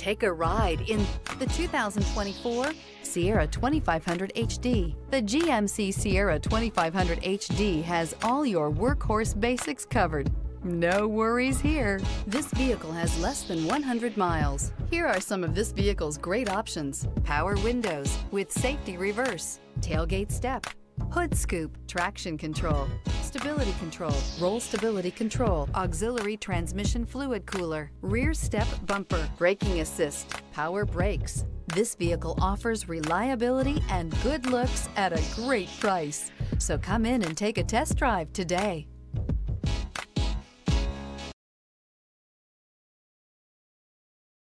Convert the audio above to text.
Take a ride in the 2024 Sierra 2500 HD. The GMC Sierra 2500 HD has all your workhorse basics covered. No worries here. This vehicle has less than 100 miles. Here are some of this vehicle's great options: power windows with safety reverse, tailgate step, hood scoop, traction control, stability control, roll stability control, auxiliary transmission fluid cooler, rear step bumper, braking assist, power brakes. This vehicle offers reliability and good looks at a great price. So come in and take a test drive today.